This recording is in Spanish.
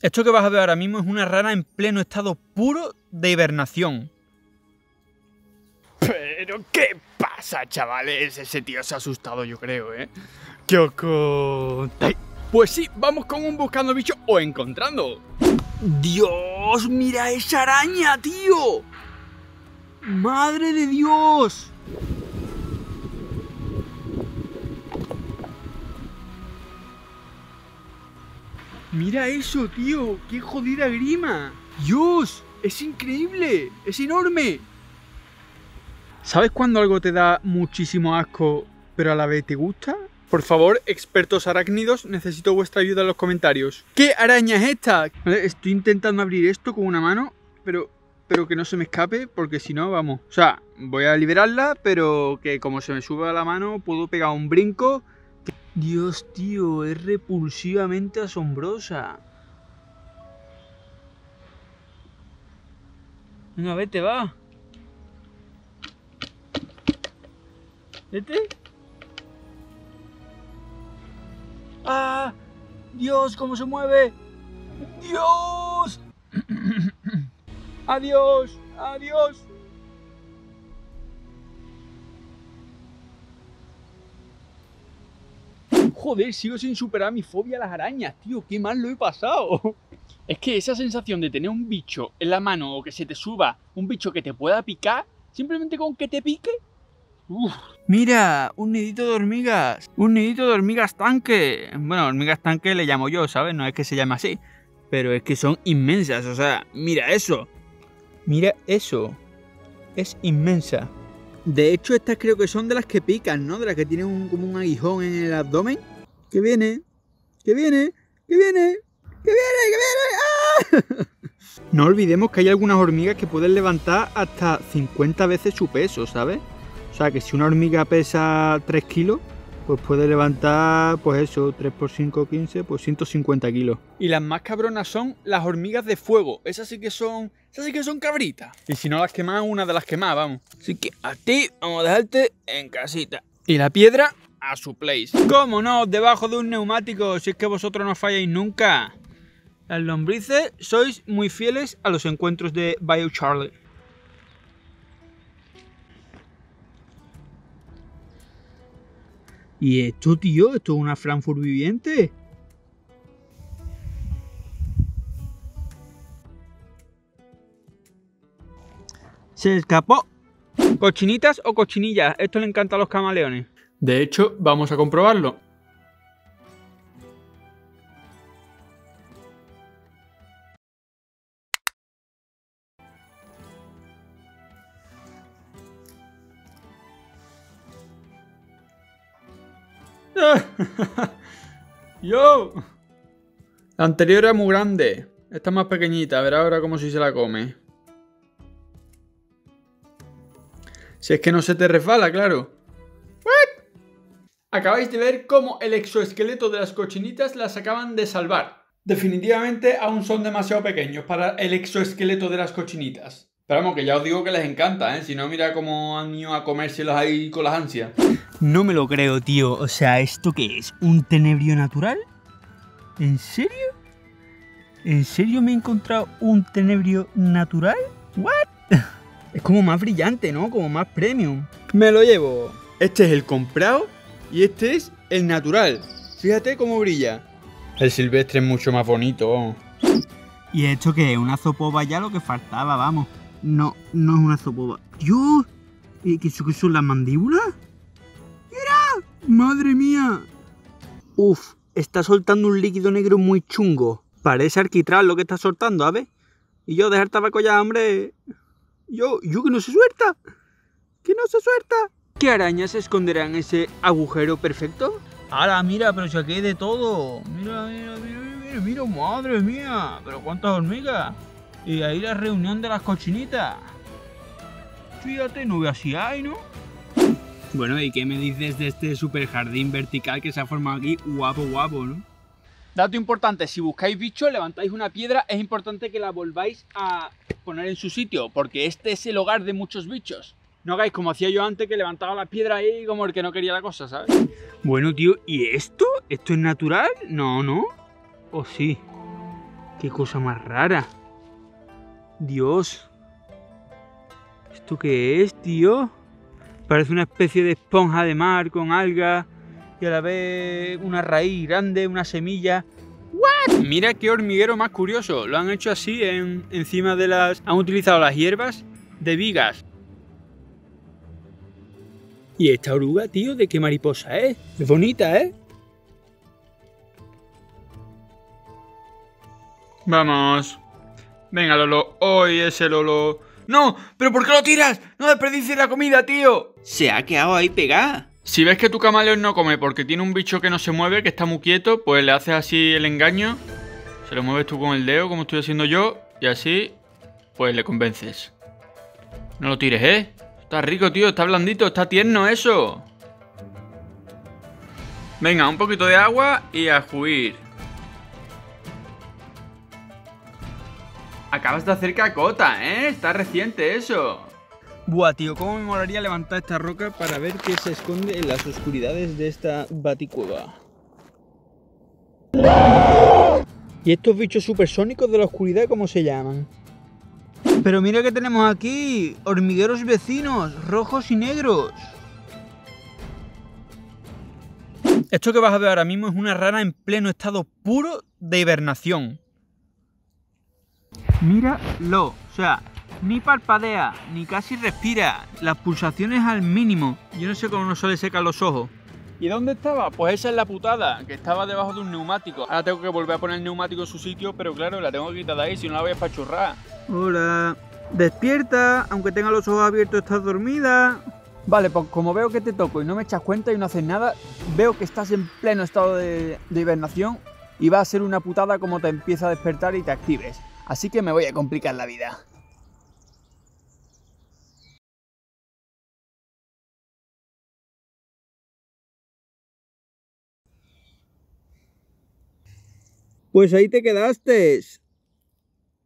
Esto que vas a ver ahora mismo es una rana en pleno estado puro de hibernación. ¿Pero qué pasa, chavales? Ese tío se ha asustado, yo creo, ¿eh? ¿Qué os contáis? Pues sí, vamos con un buscando bicho o encontrando. ¡Dios! ¡Mira esa araña, tío! ¡Madre de Dios! Mira eso, tío, qué jodida grima. Dios, es increíble, es enorme. ¿Sabes cuando algo te da muchísimo asco, pero a la vez te gusta? Por favor, expertos arácnidos, necesito vuestra ayuda en los comentarios. ¿Qué araña es esta? Vale, estoy intentando abrir esto con una mano, pero que no se me escape, porque si no, vamos. O sea, voy a liberarla, pero que como se me suba la mano, puedo pegar un brinco. Dios, tío, es repulsivamente asombrosa. Venga, vete, va. Vete. ¡Ah! Dios, cómo se mueve. Dios. Adiós, adiós. Joder, sigo sin superar mi fobia a las arañas, tío, qué mal lo he pasado. Es que esa sensación de tener un bicho en la mano o que se te suba un bicho que te pueda picar, simplemente con que te pique. Uf. Mira, un nidito de hormigas. Un nidito de hormigas tanque. Bueno, hormigas tanque le llamo yo, ¿sabes? No es que se llame así, pero es que son inmensas, o sea, mira eso. Mira eso. Es inmensa. De hecho, estas creo que son de las que pican, ¿no? De las que tienen como un aguijón en el abdomen. ¡Que viene! ¡Que viene! ¡Que viene! ¡Que viene! ¡Que viene! ¡Ah! No olvidemos que hay algunas hormigas que pueden levantar hasta 50 veces su peso, ¿sabes? O sea, que si una hormiga pesa 3 kilos, pues puede levantar, pues eso, 3 por 5, 15, pues 150 kilos. Y las más cabronas son las hormigas de fuego. Esas sí que son cabritas. Y si no las quemas, una de las quemas, vamos. Así que a ti vamos a dejarte en casita. Y la piedra a su place. ¡Cómo no! Debajo de un neumático, si es que vosotros no falláis nunca. Las lombrices sois muy fieles a los encuentros de BioCharly. ¿Y esto, tío? ¿Esto es una Frankfurt viviente? ¡Se escapó! ¿Cochinitas o cochinillas? Esto le encanta a los camaleones. De hecho, vamos a comprobarlo. ¡Yo! La anterior era muy grande. Esta es más pequeñita. Verá ahora cómo si se la come. Si es que no se te resbala, claro. Acabáis de ver cómo el exoesqueleto de las cochinitas las acaban de salvar. Definitivamente aún son demasiado pequeños para el exoesqueleto de las cochinitas. Pero vamos, que ya os digo que les encanta, ¿eh? Si no, mira cómo han ido a comérselos ahí con las ansias. No me lo creo, tío. O sea, ¿esto qué es? ¿Un tenebrio natural? ¿En serio? ¿En serio me he encontrado un tenebrio natural? ¿What? Es como más brillante, ¿no? Como más premium. Me lo llevo. Este es el comprado. Y este es el natural. Fíjate cómo brilla. El silvestre es mucho más bonito, vamos. ¿Y esto qué es? Una zopoba ya lo que faltaba, vamos. No, no es una zopoba. ¡Dios! ¿Qué son las mandíbulas? ¡Mira! ¡Madre mía! Uf, está soltando un líquido negro muy chungo. Parece alquitrán lo que está soltando, ¿sabes? Y yo dejar tabaco ya, hombre. Yo que no se suelta. Que no se suelta. ¿Qué arañas se esconderán en ese agujero perfecto? ¡Hala, mira! Pero si aquí hay de todo. Mira, mira, mira, mira, mira, madre mía. Pero cuántas hormigas. Y ahí la reunión de las cochinitas. Fíjate, no veo si hay, ¿no? Bueno, ¿y qué me dices de este super jardín vertical que se ha formado aquí? Guapo, guapo, ¿no? Dato importante, si buscáis bichos, levantáis una piedra, es importante que la volváis a poner en su sitio, porque este es el hogar de muchos bichos. No hagáis como hacía yo antes, que levantaba la piedra ahí como el que no quería la cosa, ¿sabes? Bueno, tío, ¿y esto? ¿Esto es natural? No, ¿no? ¿O sí? ¡Qué cosa más rara! ¡Dios! ¿Esto qué es, tío? Parece una especie de esponja de mar con algas y a la vez una raíz grande, una semilla. ¿What? Mira qué hormiguero más curioso. Lo han hecho así encima de las... Han utilizado las hierbas de vigas. ¿Y esta oruga, tío? ¿De qué mariposa es? Es bonita, ¿eh? Vamos. Venga, Lolo. Hoy es el Lolo. ¡No! ¿Pero por qué lo tiras? ¡No desperdicies la comida, tío! Se ha quedado ahí pegada. Si ves que tu camaleón no come porque tiene un bicho que no se mueve, que está muy quieto, pues le haces así el engaño. Se lo mueves tú con el dedo, como estoy haciendo yo. Y así, pues le convences. No lo tires, ¿eh? Está rico, tío, está blandito, está tierno eso. Venga, un poquito de agua y a juir. Acabas de hacer cacota, ¿eh? Está reciente eso. Buah, tío, cómo me molaría levantar esta roca para ver qué se esconde en las oscuridades de esta baticueva. ¿Y estos bichos supersónicos de la oscuridad cómo se llaman? Pero mira que tenemos aquí, hormigueros vecinos, rojos y negros. Esto que vas a ver ahora mismo es una rana en pleno estado puro de hibernación. Míralo, o sea, ni parpadea, ni casi respira, las pulsaciones al mínimo. Yo no sé cómo no se le secan los ojos. ¿Y dónde estaba? Pues esa es la putada, que estaba debajo de un neumático. Ahora tengo que volver a poner el neumático en su sitio, pero claro, la tengo que quitar de ahí, si no la voy a espachurrar. Hola. Despierta, aunque tenga los ojos abiertos estás dormida. Vale, pues como veo que te toco y no me echas cuenta y no haces nada, veo que estás en pleno estado de hibernación y va a ser una putada como te empieza a despertar y te actives. Así que me voy a complicar la vida. Pues ahí te quedaste.